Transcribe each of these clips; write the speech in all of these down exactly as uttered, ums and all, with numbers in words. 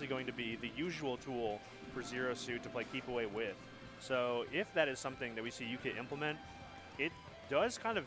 actually going to be the usual tool for Zero Suit to play Keep Away with. So if that is something that we see U K I T implement, it does kind of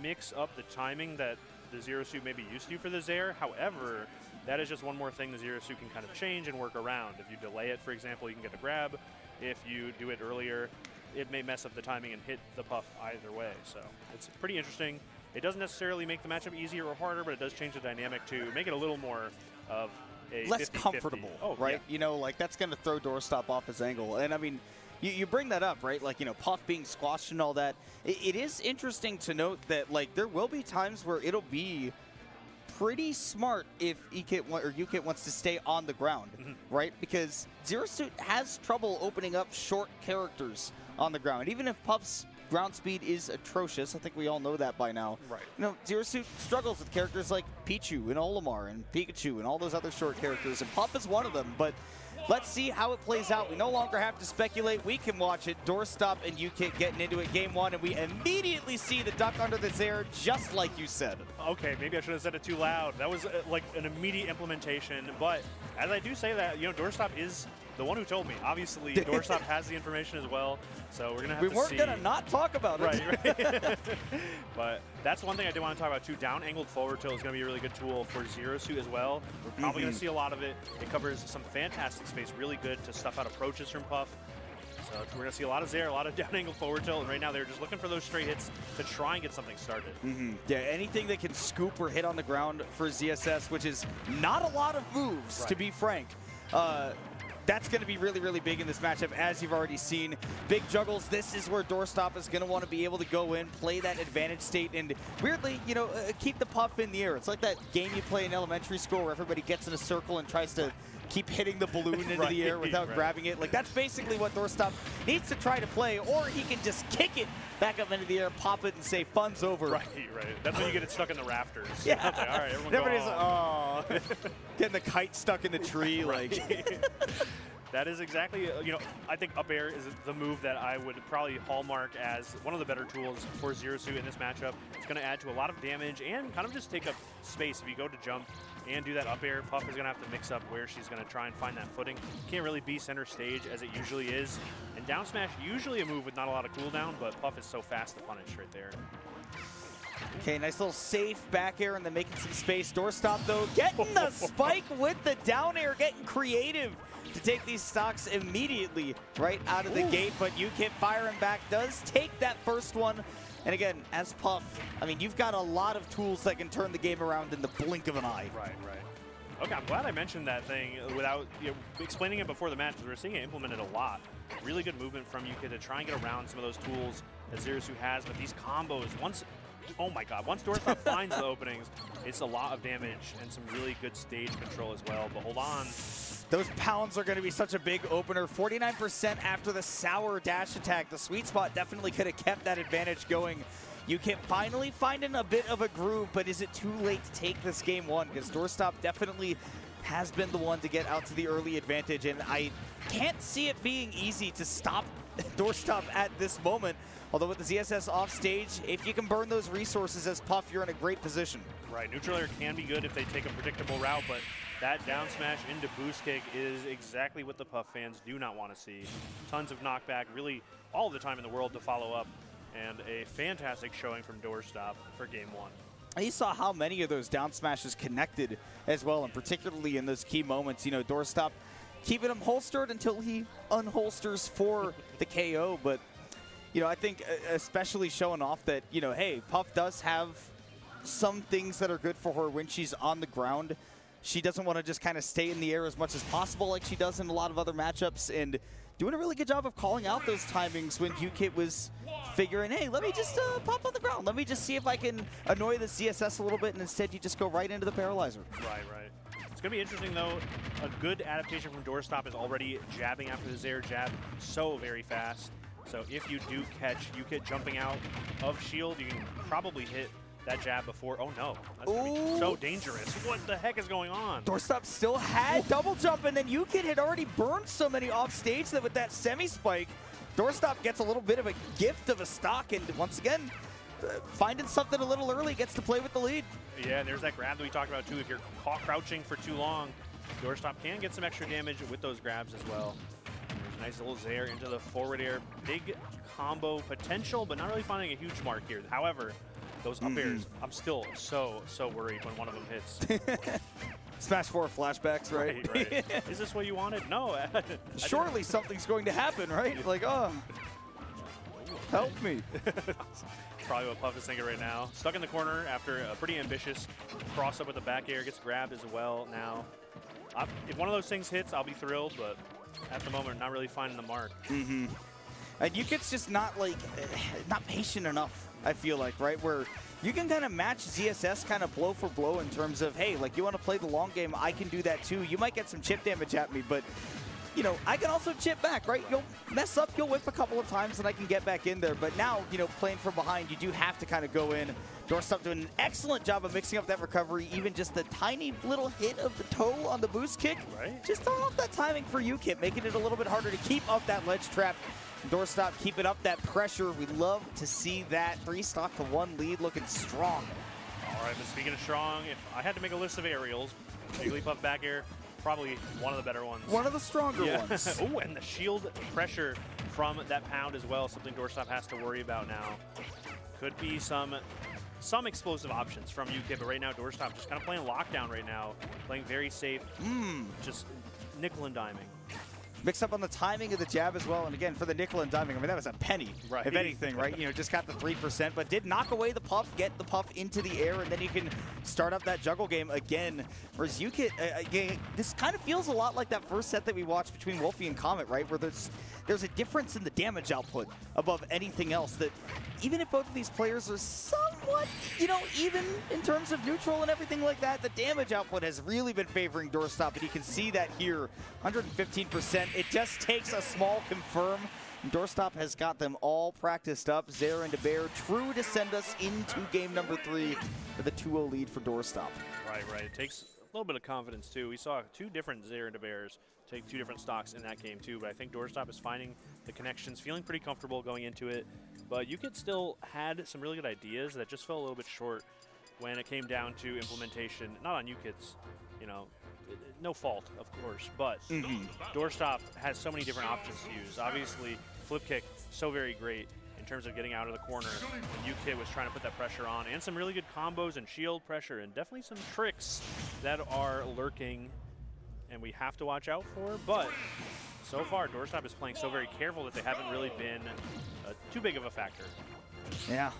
mix up the timing that the Zero Suit may be used to for the Zair. However, that is just one more thing the Zero Suit can kind of change and work around. If you delay it, for example, you can get a grab. If you do it earlier, it may mess up the timing and hit the Puff either way. So it's pretty interesting. It doesn't necessarily make the matchup easier or harder, but it does change the dynamic to make it a little more of a less comfortable, oh, right? Yeah. You know, like that's going to throw Doorstop off his angle. And I mean, you, you bring that up, right? Like, you know, Puff being squashed and all that. It, it is interesting to note that, like, there will be times where it'll be pretty smart if U K I T or U K I T wants to stay on the ground, mm-hmm. right? Because Zero Suit has trouble opening up short characters on the ground. Even if Puff's ground speed is atrocious, I think we all know that by now. Right. You know, Zero Suit struggles with characters like Pichu and Olimar and Pikachu and all those other short characters, and Puff is one of them. But let's see how it plays out. We no longer have to speculate. We can watch it. Doorstop and U K I T getting into it game one, and we immediately see the duck under the Zair, just like you said. Okay, maybe I should have said it too loud. That was uh, like an immediate implementation. But as I do say that, you know, Doorstop is the one who told me. Obviously, Doorstop has the information as well. So we're going to have we to see. We weren't going to not talk about it. Right, right. But that's one thing I did want to talk about, too. Down angled forward tilt is going to be a really good tool for Zero Suit as well. We're probably mm-hmm. going to see a lot of it. It covers some fantastic space, really good to stuff out approaches from Puff. So we're going to see a lot of Zair, a lot of down angle forward tilt, and right now they're just looking for those straight hits to try and get something started. Mm-hmm. Yeah, anything that can scoop or hit on the ground for Z S S, which is not a lot of moves, right. to be frank. Uh, That's going to be really, really big in this matchup, as you've already seen. Big juggles. This is where Doorstop is going to want to be able to go in, play that advantage state, and weirdly, you know, uh, keep the Puff in the air. It's like that game you play in elementary school where everybody gets in a circle and tries to keep hitting the balloon into right, the air without right. grabbing it. Like, that's basically what Doorstop needs to try to play, or he can just kick it back up into the air, pop it, and say, fun's over. Right, right. That's when you get it stuck in the rafters. Yeah. Like, all right, everyone Everybody's like, oh, getting the kite stuck in the tree. Like. That is exactly, you know, I think up air is the move that I would probably hallmark as one of the better tools for Zero Suit in this matchup. It's going to add to a lot of damage and kind of just take up space. If you go to jump and do that up air, Puff is going to have to mix up where she's going to try and find that footing. Can't really be center stage as it usually is. And down smash, usually a move with not a lot of cooldown, but Puff is so fast to punish right there. Okay, nice little safe back air and then making some space. Doorstop, though, getting the spike with the down air, getting creative to take these stocks immediately right out of the Ooh. gate. But U K I T firing back does take that first one. And again, as Puff, I mean, you've got a lot of tools that can turn the game around in the blink of an eye. Right, right. Okay, I'm glad I mentioned that thing without you know, explaining it before the match, because we're seeing it implemented a lot. Really good movement from U K I T to try and get around some of those tools that Zero Suit has, but these combos, once Oh my god, once Doorstop finds the openings, it's a lot of damage and some really good stage control as well, but hold on. Those pounds are going to be such a big opener. forty-nine percent after the sour dash attack. The sweet spot definitely could have kept that advantage going. U K I T finally finding a bit of a groove, but is it too late to take this game one? Because Doorstop definitely has been the one to get out to the early advantage, and I can't see it being easy to stop Doorstop at this moment. Although with the Z S S off stage, if you can burn those resources as Puff, you're in a great position. Right, neutral air can be good if they take a predictable route, but that down smash into boost kick is exactly what the Puff fans do not want to see. Tons of knockback, really all the time in the world to follow up, and a fantastic showing from Doorstop for game one. You saw how many of those down smashes connected as well, and particularly in those key moments, you know, Doorstop keeping him holstered until he unholsters for the K O. But, you know, I think especially showing off that, you know, hey, Puff does have some things that are good for her when she's on the ground. She doesn't want to just kind of stay in the air as much as possible like she does in a lot of other matchups, and doing a really good job of calling out those timings when U K I T was figuring, hey, let me just uh, pop on the ground. Let me just see if I can annoy the Z S S a little bit, and instead you just go right into the Paralyzer. Right, right. It's going to be interesting, though. A good adaptation from Doorstop is already jabbing after the Zair jab so very fast. So if you do catch U K I T jumping out of shield, you can probably hit that jab before. Oh no, that's going to be so dangerous. What the heck is going on? Doorstop still had Ooh. double jump, and then U K I T had already burned so many off stage that with that semi spike, Doorstop gets a little bit of a gift of a stock, and once again, uh, finding something a little early gets to play with the lead. Yeah, and there's that grab that we talked about too. If you're crouching for too long, Doorstop can get some extra damage with those grabs as well. There's a nice little Zair into the forward air. Big combo potential, but not really finding a huge mark here. However, those up airs, mm-hmm. I'm still so, so worried when one of them hits. Smash four flashbacks, right? Right, right. Is this what you wanted? No. Surely something's going to happen, right? Like, oh, help me. Probably what Puff is thinking right now. Stuck in the corner after a pretty ambitious cross up with the back air. Gets grabbed as well now. I, if one of those things hits, I'll be thrilled, but at the moment, not really finding the mark. Mm-hmm. And UKIT's just not, like, not patient enough, I feel like, right? Where you can kind of match Z S S kind of blow for blow in terms of, hey, like, you want to play the long game, I can do that too. You might get some chip damage at me, but, you know, I can also chip back, right? You'll mess up, you'll whip a couple of times, and I can get back in there. But now, you know, playing from behind, you do have to kind of go in. Doorstop doing an excellent job of mixing up that recovery, even just the tiny little hit of the toe on the boost kick. Right. Just throwing off that timing for UKIT, making it a little bit harder to keep up that ledge trap. Doorstop keeping up that pressure. We love to see that. Three stock to one lead, looking strong. All right, but speaking of strong, if I had to make a list of aerials, Jigglypuff back air, probably one of the better ones. One of the stronger yeah. ones. Oh, and the shield pressure from that pound as well, something Doorstop has to worry about now. Could be some some explosive options from UKIT, but right now Doorstop just kind of playing lockdown right now, playing very safe, mm. just nickel and diming. Mix up on the timing of the jab as well. And again, for the nickel and diming, I mean, that was a penny, right. if anything, right? You know, just got the three percent, but did knock away the Puff, get the Puff into the air, and then you can start up that juggle game again. Whereas UKIT, uh, again, this kind of feels a lot like that first set that we watched between Wolfie and Comet, right? Where there's, there's a difference in the damage output above anything else that even if both of these players are somewhat, you know, even in terms of neutral and everything like that, the damage output has really been favoring Doorstop, and you can see that here, one hundred fifteen percent. It just takes a small confirm. Doorstop has got them all practiced up. Zair into Bear, true to send us into game number three with a two oh lead for Doorstop. Right, right. It takes a little bit of confidence, too. We saw two different Zair into Bears take two different stocks in that game, too. But I think Doorstop is finding the connections, feeling pretty comfortable going into it. But UKIT still had some really good ideas that just fell a little bit short when it came down to implementation. Not on UKIT's, you know, no fault, of course, but mm-hmm. Doorstop has so many different options to use. Obviously, flip kick, so very great in terms of getting out of the corner. UKIT was trying to put that pressure on, and some really good combos and shield pressure, and definitely some tricks that are lurking and we have to watch out for. But so far, Doorstop is playing so very careful that they haven't really been uh, too big of a factor. Yeah.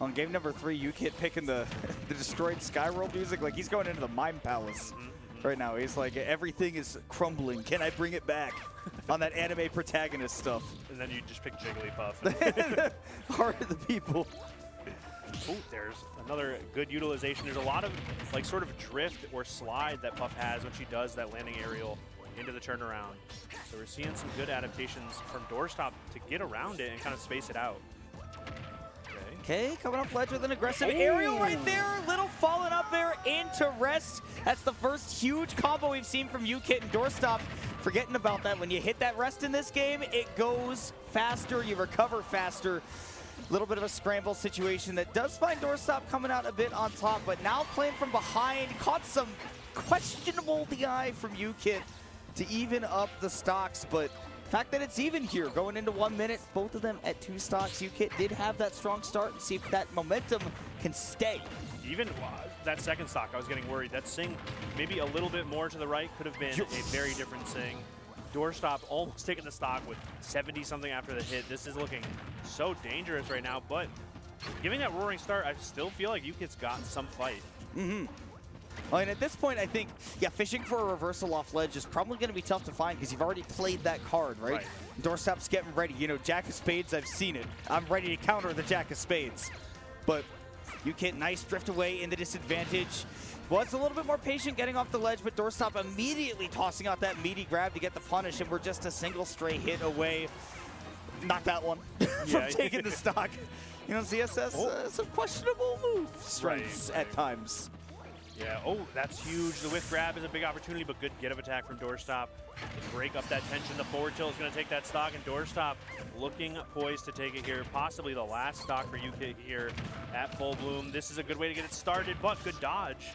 On game number three, UKIT picking the, the destroyed Skyworld music. Like, he's going into the Mime Palace. Mm-hmm. Right now, he's like, everything is crumbling. Can I bring it back on that anime protagonist stuff? And then you just pick Jigglypuff. Heart of the people. Oh, there's another good utilization. There's a lot of, like, sort of drift or slide that Puff has when she does that landing aerial into the turnaround. So we're seeing some good adaptations from Doorstop to get around it and kind of space it out. Okay, coming up ledge with an aggressive Ooh. aerial right there. Little falling up there into rest. That's the first huge combo we've seen from UKIT and Doorstop. Forgetting about that. When you hit that rest in this game, it goes faster. You recover faster. A little bit of a scramble situation that does find Doorstop coming out a bit on top, but now playing from behind. Caught some questionable D I from UKIT to even up the stocks, but the fact that it's even here, going into one minute, both of them at two stocks. UKIT did have that strong start and see if that momentum can stay. Even uh, that second stock, I was getting worried. That Sing, maybe a little bit more to the right, could have been You're a very different Sing. Doorstop almost taking the stock with seventy something after the hit. This is looking so dangerous right now, but giving that roaring start, I still feel like UKIT's got some fight. Mm-hmm. I mean, at this point, I think, yeah, fishing for a reversal off ledge is probably going to be tough to find because you've already played that card, right? right? Doorstop's getting ready. You know, Jack of Spades, I've seen it. I'm ready to counter the Jack of Spades. But UKIT, nice drift away in the disadvantage. Was a little bit more patient getting off the ledge, but Doorstop immediately tossing out that meaty grab to get the punish, and we're just a single stray hit away. Knock that one from taking the stock. You know, Z S S, oh. uh, some questionable move strengths right, right. at times. Yeah, oh, that's huge. The whiff grab is a big opportunity, but good get of attack from Doorstop to break up that tension. The forward tilt is going to take that stock, and Doorstop looking poised to take it here. Possibly the last stock for UKIT here at Full Bloom. This is a good way to get it started, but good dodge.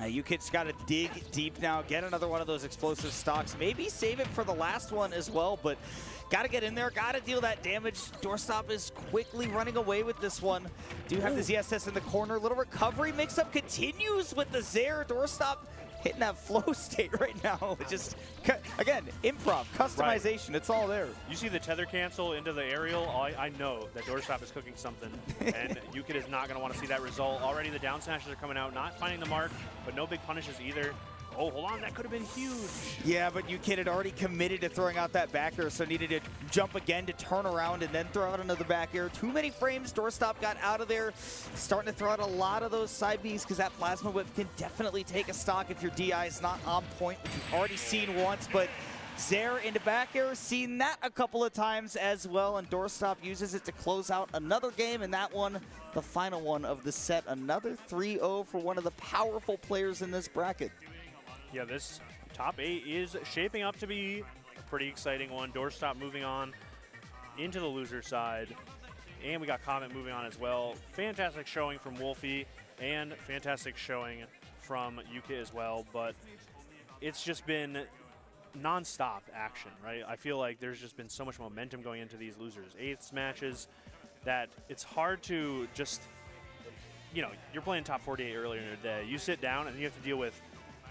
Uh, UKIT's got to dig deep now, get another one of those explosive stocks. Maybe save it for the last one as well, but got to get in there, got to deal that damage. Doorstop is quickly running away with this one. Do have the Z S S in the corner. Little recovery mix-up continues with the Zair. Doorstop hitting that flow state right now. Just, again, improv, customization, right. It's all there. You see the tether cancel into the aerial, I, I know that Doorstop is cooking something, and UKIT is not going to want to see that result. Already the down smashes are coming out, not finding the mark, but no big punishes either. Oh, hold on, that could have been huge. Yeah, but UKIT had already committed to throwing out that back air, so needed to jump again to turn around and then throw out another back air. Too many frames, Doorstop got out of there. Starting to throw out a lot of those side Bs because that Plasma Whip can definitely take a stock if your D I is not on point, which we've already seen once, but Zair into back air, seen that a couple of times as well, and Doorstop uses it to close out another game, and that one, the final one of the set. Another three oh for one of the powerful players in this bracket. Yeah, this top eight is shaping up to be a pretty exciting one. Doorstop moving on into the loser side. And we got Comet moving on as well. Fantastic showing from Wolfie and fantastic showing from UKIT as well. But it's just been nonstop action, right? I feel like there's just been so much momentum going into these losers' eighths matches that it's hard to just, you know, you're playing top forty-eight earlier in the day. You sit down and you have to deal with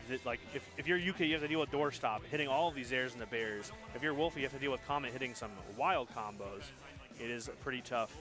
It, like if, if you're UKIT, you have to deal with Doorstop hitting all of these airs and the bears. If you're Wolfie, you have to deal with Comet hitting some wild combos. It is pretty tough